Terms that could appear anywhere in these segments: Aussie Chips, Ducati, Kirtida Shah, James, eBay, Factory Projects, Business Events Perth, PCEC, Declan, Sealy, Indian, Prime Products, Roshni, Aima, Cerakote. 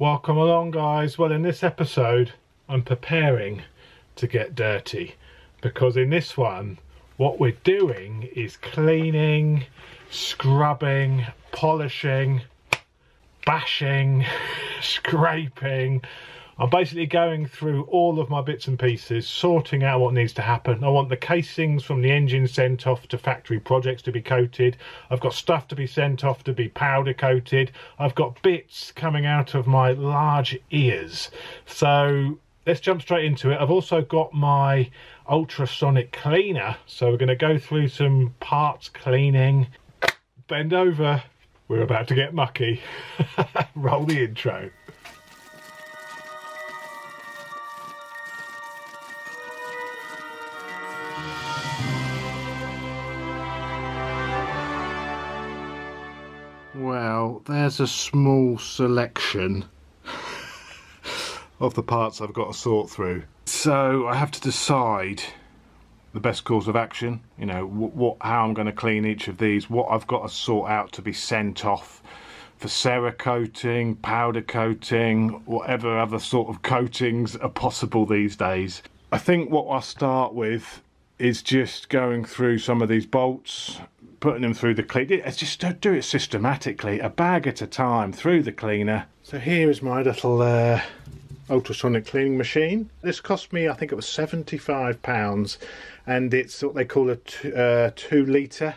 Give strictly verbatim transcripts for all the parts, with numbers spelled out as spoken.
Welcome along, guys. Well, in this episode I'm preparing to get dirty, because in this one what we're doing is cleaning, scrubbing, polishing, bashing, scraping. I'm basically going through all of my bits and pieces, sorting out what needs to happen. I want the casings from the engine sent off to Factory Projects to be coated. I've got stuff to be sent off to be powder coated. I've got bits coming out of my large ears. So let's jump straight into it. I've also got my ultrasonic cleaner, so we're going to go through some parts cleaning. Bend over, we're about to get mucky. Roll the intro. Well, there's a small selection of the parts I've got to sort through. So I have to decide the best course of action, you know, what, what how I'm going to clean each of these, what I've got to sort out to be sent off for Cerakoting, powder coating, whatever other sort of coatings are possible these days. I think what I'll start with is just going through some of these bolts, putting them through the cleaner. It's just don't do it systematically, a bag at a time through the cleaner. So here is my little uh, ultrasonic cleaning machine. This cost me, I think it was seventy-five pounds, and it's what they call a t uh, two litre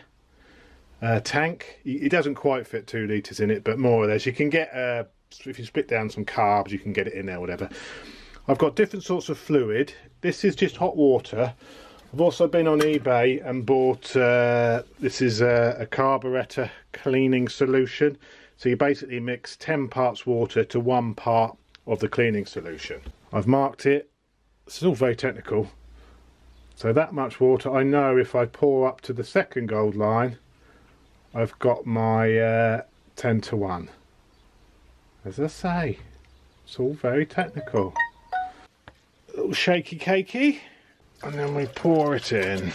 uh, tank. It doesn't quite fit two litres in it, but more or less. You can get, uh, if you split down some carbs, you can get it in there, whatever. I've got different sorts of fluid. This is just hot water. I've also been on eBay and bought, uh, this is a, a carburetor cleaning solution. So you basically mix ten parts water to one part of the cleaning solution. I've marked it. This is all very technical. So that much water, I know if I pour up to the second gold line, I've got my uh, ten to one. As I say, it's all very technical. A little shaky cakey. And then we pour it in.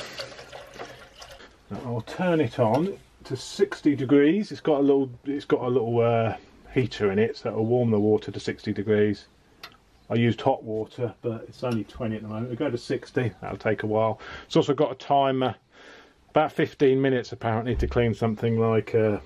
Now I'll turn it on to sixty degrees. It's got a little, it's got a little uh, heater in it, so it'll warm the water to sixty degrees. I used hot water, but it's only twenty at the moment. We go to sixty. That'll take a while. It's also got a timer, about fifteen minutes apparently, to clean something like a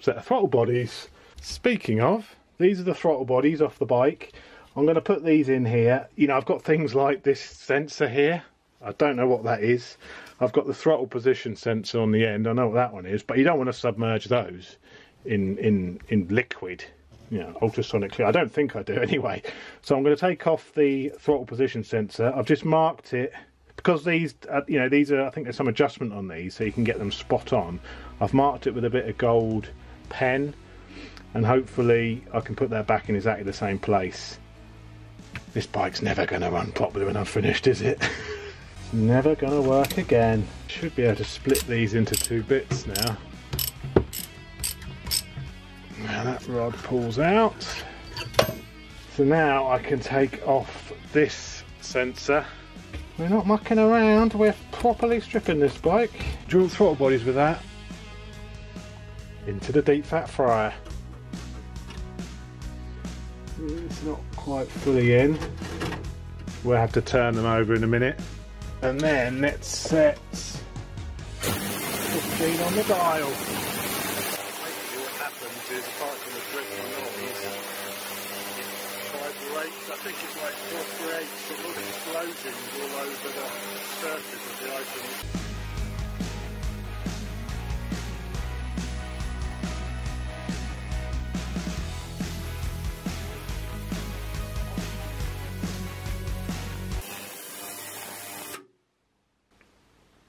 set of throttle bodies. Speaking of, these are the throttle bodies off the bike. I'm going to put these in here. You know, I've got things like this sensor here. I don't know what that is. I've got the throttle position sensor on the end. I know what that one is, but you don't want to submerge those in in in liquid, you know, ultrasonically. I don't think I do anyway. So I'm going to take off the throttle position sensor. I've just marked it because these, uh, you know, these are. I think there's some adjustment on these, so you can get them spot on. I've marked it with a bit of gold pen, and hopefully I can put that back in exactly the same place. This bike's never going to run properly when I'm finished, is it? It's never going to work again. Should be able to split these into two bits now. Now that rod pulls out. So now I can take off this sensor. We're not mucking around, we're properly stripping this bike. Dual throttle bodies with that. Into the deep fat fryer. It's not quite fully in. We'll have to turn them over in a minute. And then let's set fifteen on the dial. Basically what happens is, apart from the dripping noise, vibrates, I think it's like it creates some little explosions all over the surface of the opening.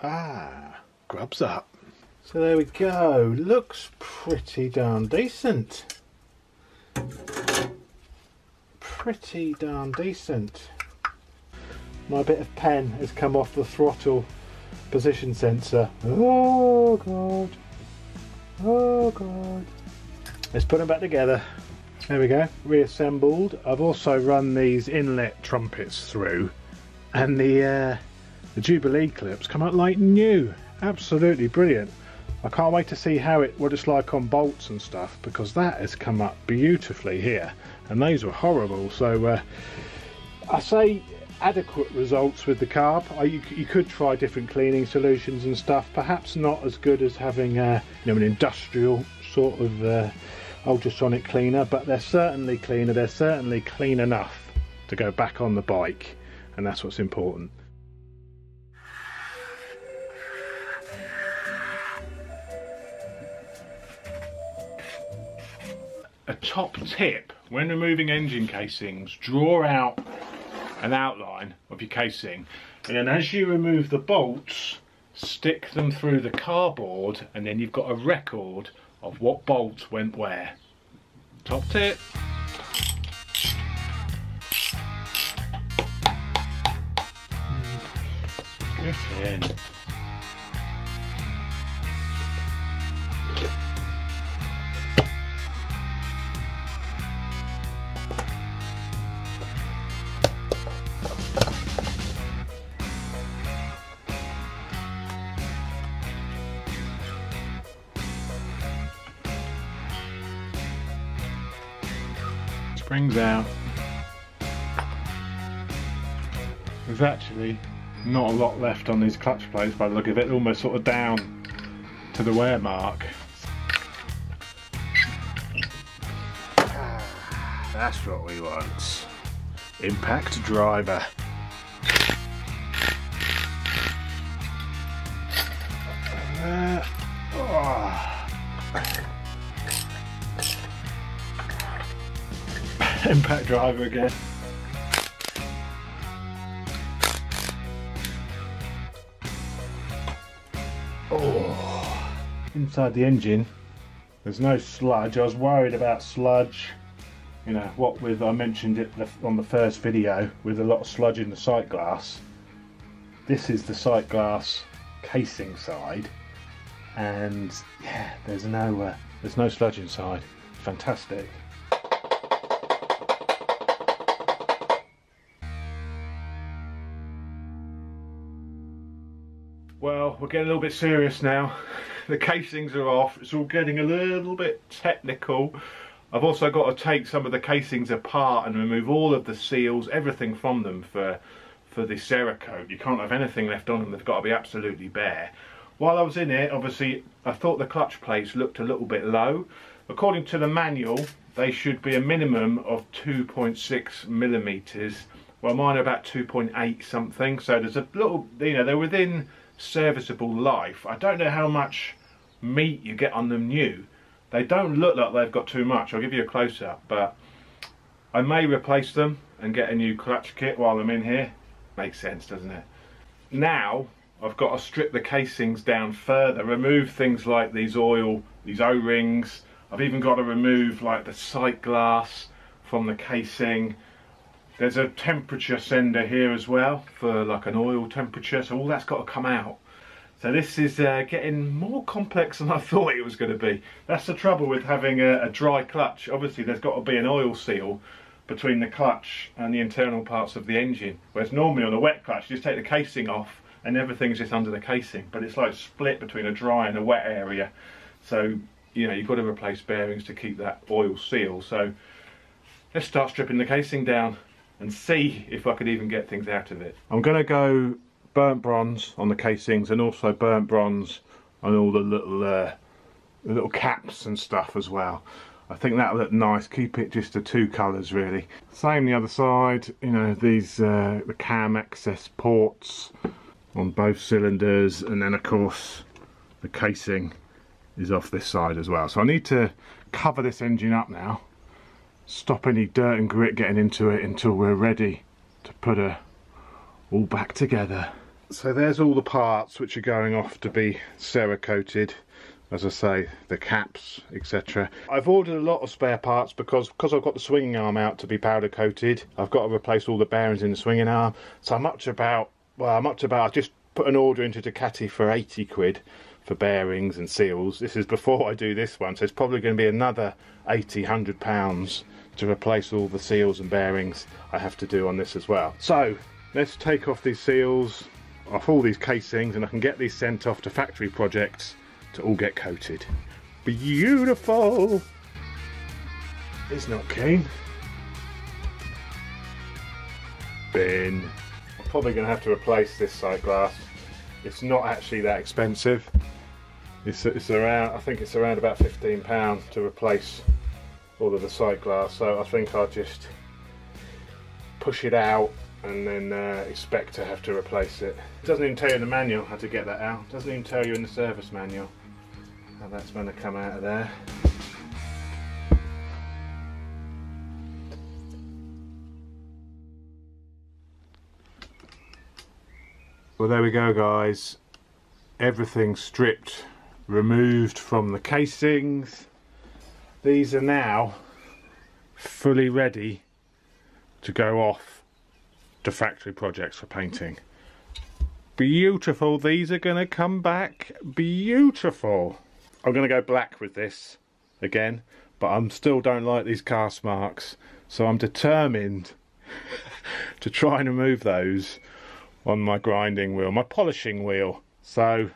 Ah, grubs up. So there we go. Looks pretty darn decent. Pretty darn decent. My bit of pen has come off the throttle position sensor. Oh god. Oh god. Let's put them back together. There we go. Reassembled. I've also run these inlet trumpets through, and the uh, the Jubilee clips come out like new. Absolutely brilliant. I can't wait to see how it what it's like on bolts and stuff, because that has come up beautifully here and those were horrible. So uh, I say adequate results with the carb. I, you, you could try different cleaning solutions and stuff, perhaps not as good as having a, you know, an industrial sort of uh, ultrasonic cleaner, but they're certainly cleaner, they're certainly clean enough to go back on the bike, and that's what's important. A top tip when removing engine casings: draw out an outline of your casing, and then as you remove the bolts, stick them through the cardboard, and then you've got a record of what bolts went where. Top tip. In. Springs out. There's actually not a lot left on these clutch plates by the look of it, almost sort of down to the wear mark. Ah, that's what we want. Impact driver. Uh, oh. Impact driver again. Oh. Inside the engine there's no sludge. I was worried about sludge, you know, what with, I mentioned it on the first video, with a lot of sludge in the sight glass. This is the sight glass casing side, and yeah, there's no uh, there's no sludge inside. Fantastic. Well, we're getting a little bit serious now. The casings are off. It's all getting a little bit technical. I've also got to take some of the casings apart and remove all of the seals, everything from them for for the Cerakote. You can't have anything left on them. They've got to be absolutely bare. While I was in it, obviously, I thought the clutch plates looked a little bit low. According to the manual, they should be a minimum of two point six millimeters. Well, mine are about two point eight something. So there's a little, you know, they're within serviceable life. I don't know how much meat you get on them new. They don't look like they've got too much. I'll give you a close-up, but I may replace them and get a new clutch kit while I'm in here. Makes sense, doesn't it? Now I've got to strip the casings down further, remove things like these oil, these O-rings. I've even got to remove like the sight glass from the casing. There's a temperature sender here as well for like an oil temperature, so all that's got to come out. So this is uh, getting more complex than I thought it was going to be. That's the trouble with having a, a dry clutch. Obviously there's got to be an oil seal between the clutch and the internal parts of the engine, whereas normally on a wet clutch you just take the casing off and everything's just under the casing, but it's like split between a dry and a wet area. So, you know, you've got to replace bearings to keep that oil seal. So let's start stripping the casing down and see if I could even get things out of it. I'm going to go burnt bronze on the casings, and also burnt bronze on all the little uh, little caps and stuff as well. I think that'll look nice. Keep it just the two colours really. Same the other side, you know, these uh, the cam access ports on both cylinders, and then of course the casing is off this side as well. So I need to cover this engine up now. Stop any dirt and grit getting into it until we're ready to put her all back together. So there's all the parts which are going off to be Cerakoted, as I say, the caps, et cetera. I've ordered a lot of spare parts because because I've got the swinging arm out to be powder coated. I've got to replace all the bearings in the swinging arm. So I'm up to about, well, I'm up to about, I just put an order into Ducati for eighty quid. For bearings and seals. This is before I do this one, so it's probably going to be another eighty, a hundred pounds to replace all the seals and bearings I have to do on this as well. So let's take off these seals, off all these casings, and I can get these sent off to Factory Projects to all get coated. Beautiful! It's not keen. Bin. I'm probably going to have to replace this side glass. It's not actually that expensive. It's, it's around, I think it's around about fifteen pounds to replace all of the side glass, so I think I'll just push it out and then uh, expect to have to replace it. It doesn't even tell you in the manual how to get that out. It doesn't even tell you in the service manual how that's going to come out of there. Well, there we go, guys. Everything stripped, removed from the casings. These are now fully ready to go off to Factory Projects for painting. Beautiful. These are going to come back beautiful. I'm going to go black with this again, but I still don't like these cast marks, so I'm determined to try and remove those on my grinding wheel, my polishing wheel. So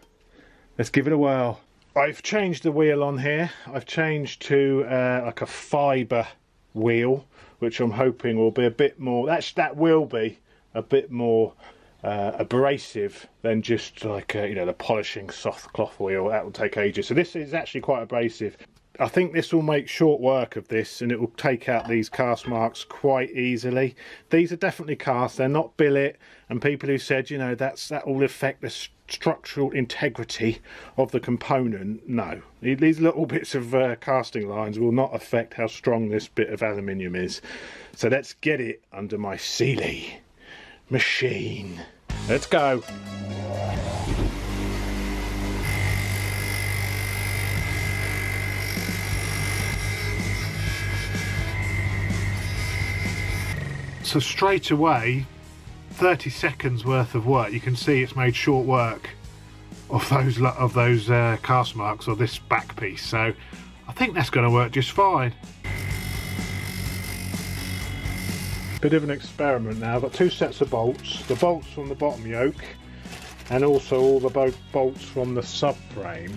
let's give it a whirl. I've changed the wheel on here. I've changed to uh, like a fibre wheel, which I'm hoping will be a bit more, that's, that will be a bit more uh, abrasive than just like, a, you know, the polishing soft cloth wheel. That will take ages. So this is actually quite abrasive. I think this will make short work of this, and it will take out these cast marks quite easily. These are definitely cast, they're not billet, and people who said, you know, that's that will affect the st structural integrity of the component. No, these little bits of uh, casting lines will not affect how strong this bit of aluminium is. So let's get it under my Sealy machine. Let's go. So straight away, thirty seconds worth of work. You can see it's made short work of those of those uh, cast marks, or this back piece. So I think that's going to work just fine. Bit of an experiment now. I've got two sets of bolts. The bolts from the bottom yoke, and also all the both bolts from the subframe.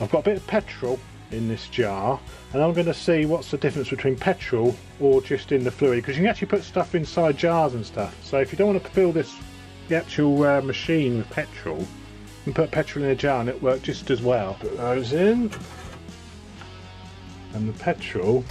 I've got a bit of petrol in this jar, and I'm going to see what's the difference between petrol or just in the fluid, because you can actually put stuff inside jars and stuff. So if you don't want to fill this the actual uh, machine with petrol, you can put petrol in a jar and it'll work just as well. Put those in, and the petrol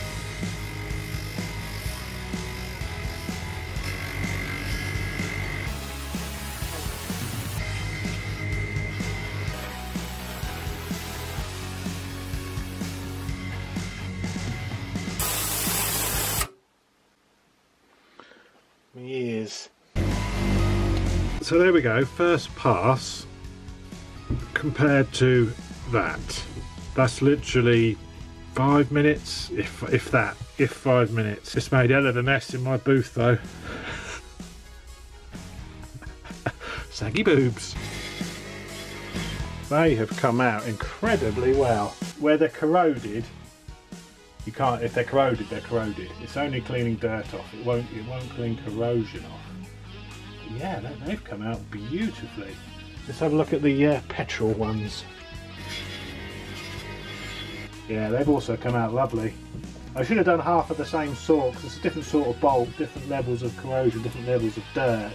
is. So there we go, first pass compared to that. That's literally five minutes, if if that, if five minutes. It's made hell of a mess in my booth though. Saggy boobs. They have come out incredibly well. Where they're corroded, you can't, if they're corroded, they're corroded. It's only cleaning dirt off. It won't, it won't clean corrosion off. Yeah, they've come out beautifully. Let's have a look at the uh, petrol ones. Yeah, they've also come out lovely. I should have done half of the same sort, because it's a different sort of bolt, different levels of corrosion, different levels of dirt.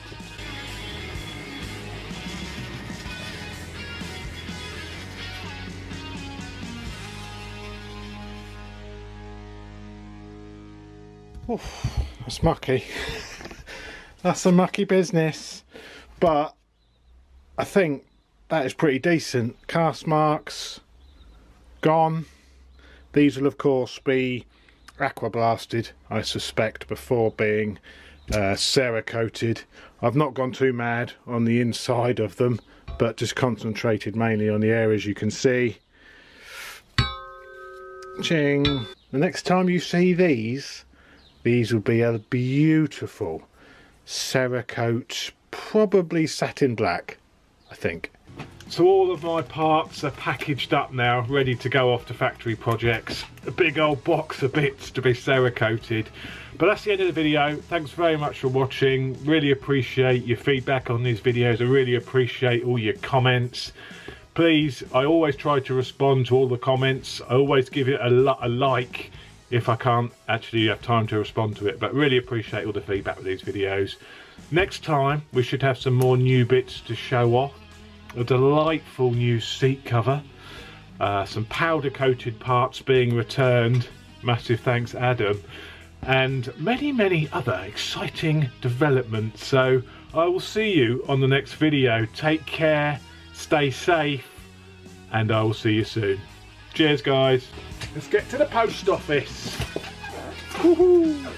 Oof, that's mucky. That's a mucky business, but I think that is pretty decent. Cast marks gone. These will of course be aqua blasted, I suspect, before being uh, Cerakoted. I've not gone too mad on the inside of them, but just concentrated mainly on the areas you can see. Ching. The next time you see these, these will be a beautiful Cerakote, probably satin black, I think. So all of my parts are packaged up now, ready to go off to Factory Projects. A big old box of bits to be Cerakoted. But that's the end of the video. Thanks very much for watching. Really appreciate your feedback on these videos. I really appreciate all your comments. please, I always try to respond to all the comments. I always give it a, a like if I can't actually have time to respond to it, but really appreciate all the feedback with these videos. Next time we should have some more new bits to show off. A delightful new seat cover, uh, some powder coated parts being returned, massive thanks Adam, and many many other exciting developments. So I will see you on the next video. Take care, stay safe, and I will see you soon. Cheers guys. Let's get to the post office. Woohoo!